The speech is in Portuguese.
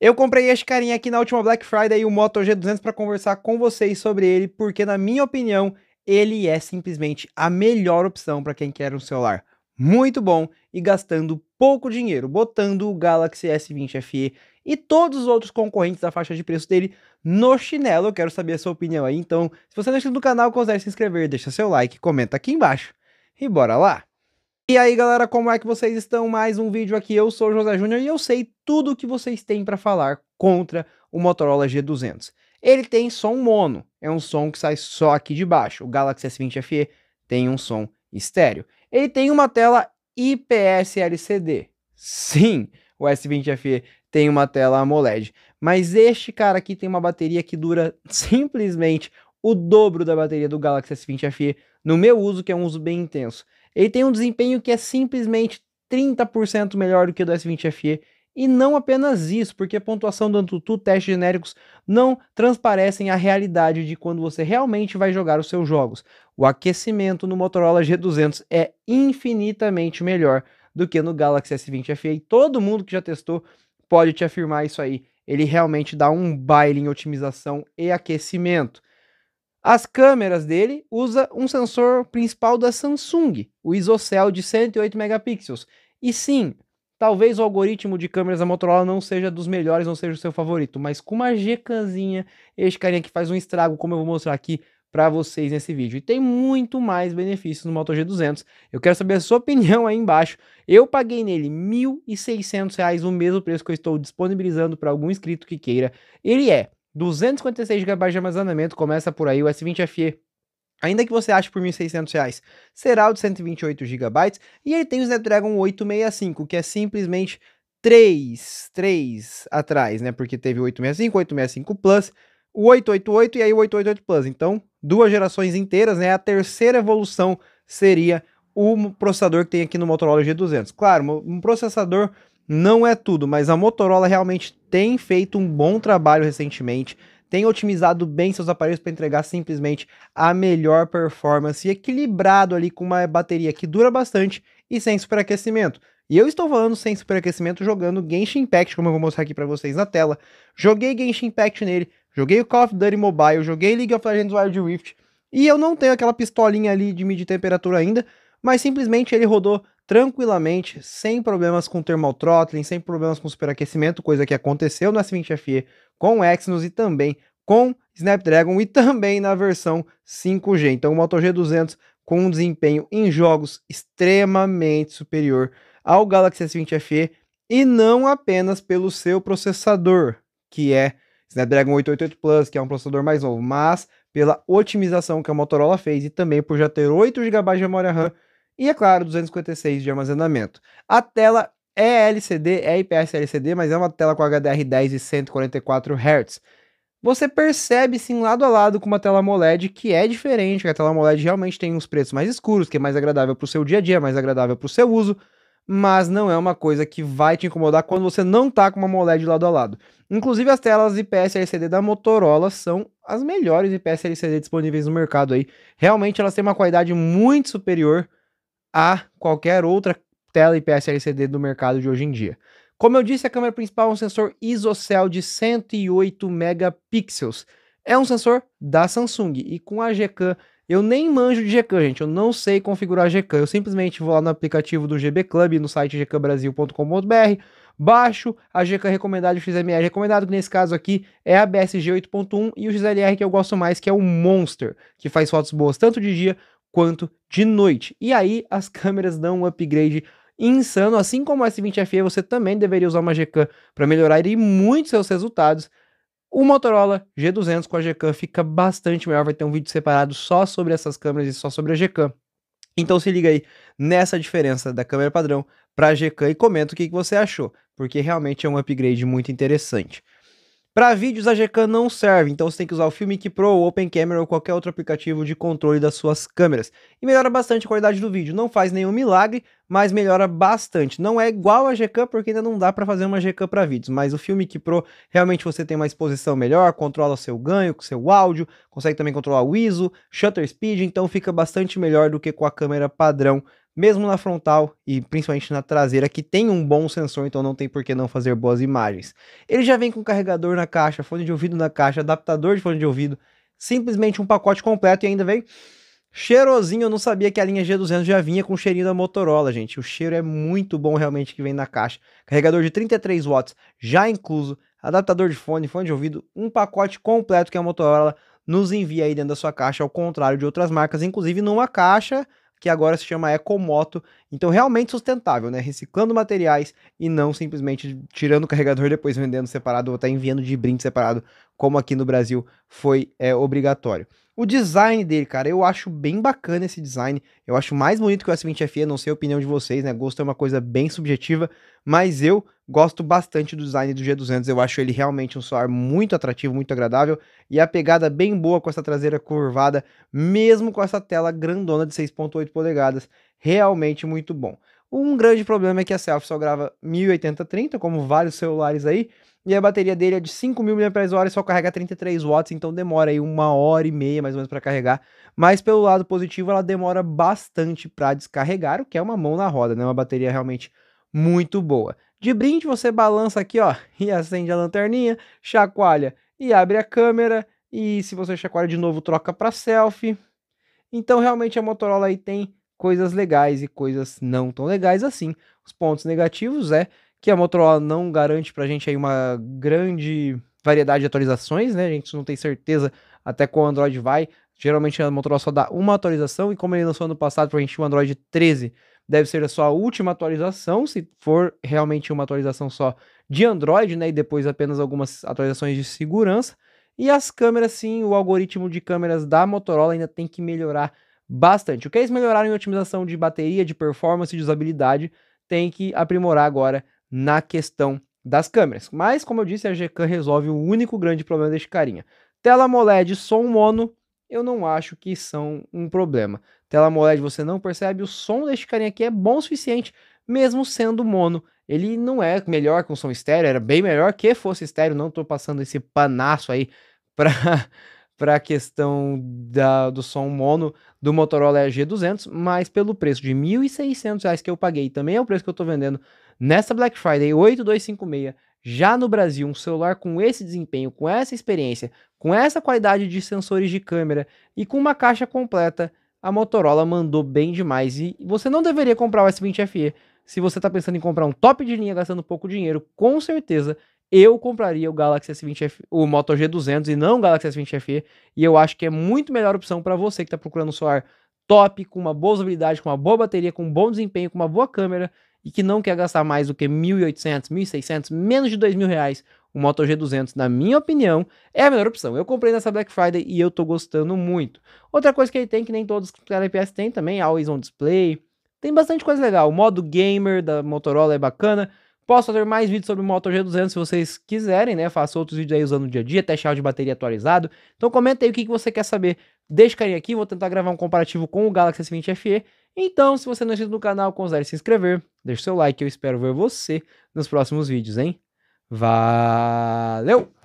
Eu comprei este carinha aqui na última Black Friday, o Moto G200, para conversar com vocês sobre ele, porque na minha opinião, ele é simplesmente a melhor opção para quem quer um celular muito bom e gastando pouco dinheiro, botando o Galaxy S20 FE e todos os outros concorrentes da faixa de preço dele no chinelo. Eu quero saber a sua opinião aí, então se você não é inscrito no canal, considere se inscrever, deixa seu like, comenta aqui embaixo e bora lá! E aí galera, como é que vocês estão? Mais um vídeo aqui, eu sou o José Júnior e eu sei tudo o que vocês têm para falar contra o Motorola G200. Ele tem som mono, é um som que sai só aqui de baixo, o Galaxy S20 FE tem um som estéreo. Ele tem uma tela IPS LCD, sim, o S20 FE tem uma tela AMOLED, mas este cara aqui tem uma bateria que dura simplesmente o dobro da bateria do Galaxy S20 FE no meu uso, que é um uso bem intenso. Ele tem um desempenho que é simplesmente 30% melhor do que o do S20 FE, e não apenas isso, porque a pontuação do AnTuTu, testes genéricos, não transparecem a realidade de quando você realmente vai jogar os seus jogos. O aquecimento no Motorola G200 é infinitamente melhor do que no Galaxy S20 FE, e todo mundo que já testou pode te afirmar isso aí. Ele realmente dá um baile em otimização e aquecimento. As câmeras dele usa um sensor principal da Samsung, o ISOCELL de 108 megapixels. E sim, talvez o algoritmo de câmeras da Motorola não seja dos melhores, não seja o seu favorito, mas com uma Gcaminha, este carinha aqui faz um estrago, como eu vou mostrar aqui para vocês nesse vídeo. E tem muito mais benefícios no Moto G200. Eu quero saber a sua opinião aí embaixo. Eu paguei nele R$ 1.600, o mesmo preço que eu estou disponibilizando para algum inscrito que queira. Ele é 256 GB de armazenamento, começa por aí. O S20 FE, ainda que você ache por R$ 1.600, será o de 128 GB, e ele tem o Snapdragon 865, que é simplesmente 3 atrás, né, porque teve o 865, 865 Plus, o 888 e aí o 888 Plus, então duas gerações inteiras, né, a terceira evolução seria o processador que tem aqui no Motorola G200. Claro, um processador não é tudo, mas a Motorola realmente tem feito um bom trabalho recentemente, tem otimizado bem seus aparelhos para entregar simplesmente a melhor performance, equilibrado ali com uma bateria que dura bastante e sem superaquecimento. E eu estou falando sem superaquecimento jogando Genshin Impact, como eu vou mostrar aqui para vocês na tela. Joguei Genshin Impact nele, joguei o Call of Duty Mobile, joguei League of Legends Wild Rift, e eu não tenho aquela pistolinha ali de medir temperatura ainda, mas simplesmente ele rodou tranquilamente, sem problemas com thermal throttling, sem problemas com superaquecimento, coisa que aconteceu no S20 FE com Exynos e também com Snapdragon e também na versão 5G. Então o Moto G200 com um desempenho em jogos extremamente superior ao Galaxy S20 FE, e não apenas pelo seu processador, que é Snapdragon 888 Plus, que é um processador mais novo, mas pela otimização que a Motorola fez e também por já ter 8 GB de memória RAM, e é claro, 256 de armazenamento. A tela é LCD, é IPS LCD, mas é uma tela com HDR10 e 144 Hz. Você percebe sim lado a lado com uma tela AMOLED, que é diferente, que a tela AMOLED realmente tem uns pretos mais escuros, que é mais agradável para o seu dia a dia, mais agradável para o seu uso, mas não é uma coisa que vai te incomodar quando você não tá com uma AMOLED lado a lado. Inclusive as telas IPS LCD da Motorola são as melhores IPS LCD disponíveis no mercado aí. Realmente elas têm uma qualidade muito superior a qualquer outra tela IPS LCD do mercado de hoje em dia. Como eu disse, a câmera principal é um sensor ISOCELL de 108 megapixels. É um sensor da Samsung, e com a Gcam, eu nem manjo de Gcam, gente, eu não sei configurar Gcam, eu simplesmente vou lá no aplicativo do GB Club, no site gcambrasil.com.br, baixo a Gcam recomendada e o XLR recomendado, que nesse caso aqui é a BSG 8.1 e o XLR que eu gosto mais, que é o Monster, que faz fotos boas tanto de dia quanto de noite. E aí as câmeras dão um upgrade insano, assim como o S20 FE, você também deveria usar uma Gcam para melhorar e muito seus resultados. O Motorola G200 com a Gcam fica bastante melhor, vai ter um vídeo separado só sobre essas câmeras e só sobre a Gcam. Então se liga aí nessa diferença da câmera padrão para a Gcam e comenta o que você achou, porque realmente é um upgrade muito interessante. Para vídeos a Gcam não serve, então você tem que usar o Filmic Pro, o Open Camera ou qualquer outro aplicativo de controle das suas câmeras. E melhora bastante a qualidade do vídeo, não faz nenhum milagre, mas melhora bastante. Não é igual a Gcam porque ainda não dá para fazer uma Gcam para vídeos, mas o Filmic Pro realmente você tem uma exposição melhor, controla o seu ganho, o seu áudio, consegue também controlar o ISO, shutter speed, então fica bastante melhor do que com a câmera padrão mesmo na frontal e principalmente na traseira, que tem um bom sensor, então não tem por que não fazer boas imagens. Ele já vem com carregador na caixa, fone de ouvido na caixa, adaptador de fone de ouvido, simplesmente um pacote completo, e ainda vem cheirosinho. Eu não sabia que a linha G200 já vinha com o cheirinho da Motorola, gente. O cheiro é muito bom realmente que vem na caixa. Carregador de 33 watts já incluso, adaptador de fone, fone de ouvido, um pacote completo que a Motorola nos envia aí dentro da sua caixa, ao contrário de outras marcas, inclusive numa caixa que agora se chama Ecomoto. Então realmente sustentável, né? Reciclando materiais e não simplesmente tirando o carregador, depois vendendo separado ou até enviando de brinde separado, como aqui no Brasil foi obrigatório. O design dele, cara, eu acho bem bacana esse design. Eu acho mais bonito que o S20 FE, não sei a opinião de vocês, né? Gosto é uma coisa bem subjetiva, mas eu gosto bastante do design do G200. Eu acho ele realmente um celular muito atrativo, muito agradável. E a pegada bem boa com essa traseira curvada, mesmo com essa tela grandona de 6.8 polegadas. Realmente muito bom. Um grande problema é que a selfie só grava 1080x30, como vários celulares aí. E a bateria dele é de 5.000 mAh, só carrega 33 watts, então demora aí 1h30 mais ou menos para carregar. Mas pelo lado positivo, ela demora bastante para descarregar, o que é uma mão na roda, né? Uma bateria realmente muito boa. De brinde, você balança aqui, ó, e acende a lanterninha, chacoalha e abre a câmera. E se você chacoalha de novo, troca para selfie. Então realmente a Motorola aí tem coisas legais e coisas não tão legais assim. Os pontos negativos é que a Motorola não garante pra gente aí uma grande variedade de atualizações, né? A gente não tem certeza até qual Android vai. Geralmente a Motorola só dá uma atualização, e como ele lançou ano passado pra gente o Android 13, deve ser a sua última atualização, se for realmente uma atualização só de Android, né? E depois apenas algumas atualizações de segurança. E as câmeras, sim, o algoritmo de câmeras da Motorola ainda tem que melhorar bastante. O que eles melhoraram em otimização de bateria, de performance e de usabilidade, tem que aprimorar agora na questão das câmeras. Mas, como eu disse, a Gcam resolve o único grande problema deste carinha. Tela AMOLED e som mono, eu não acho que são um problema. Tela AMOLED você não percebe, o som deste carinha aqui é bom o suficiente, mesmo sendo mono. Ele não é melhor que um som estéreo, era bem melhor que fosse estéreo, não tô passando esse panaço aí para a questão do som mono do Motorola G200, mas pelo preço de R$ 1.600 que eu paguei, também é o preço que eu tô vendendo nessa Black Friday, 8256, já no Brasil, um celular com esse desempenho, com essa experiência, com essa qualidade de sensores de câmera e com uma caixa completa, a Motorola mandou bem demais. E você não deveria comprar o S20 FE. Se você está pensando em comprar um top de linha gastando pouco dinheiro, com certeza eu compraria o Galaxy S20 FE, o Moto G200, e não o Galaxy S20 FE. E eu acho que é muito melhor opção para você que está procurando um celular top, com uma boa usabilidade, com uma boa bateria, com um bom desempenho, com uma boa câmera, e que não quer gastar mais do que R$ 1.800, R$ 1.600, menos de R$ 2.000, o Moto G200, na minha opinião, é a melhor opção. Eu comprei nessa Black Friday e eu tô gostando muito. Outra coisa que ele tem, que nem todos os LPS tem também, Always On Display, tem bastante coisa legal. O modo gamer da Motorola é bacana. Posso fazer mais vídeos sobre o Moto G200 se vocês quiserem, né? Faço outros vídeos aí usando o dia a dia, até teste de bateria atualizado. Então comenta aí o que você quer saber. Deixa carinha aqui, vou tentar gravar um comparativo com o Galaxy S20 FE. Então, se você não é inscrito no canal, considere se inscrever. Deixa o seu like, eu espero ver você nos próximos vídeos, hein? Valeu!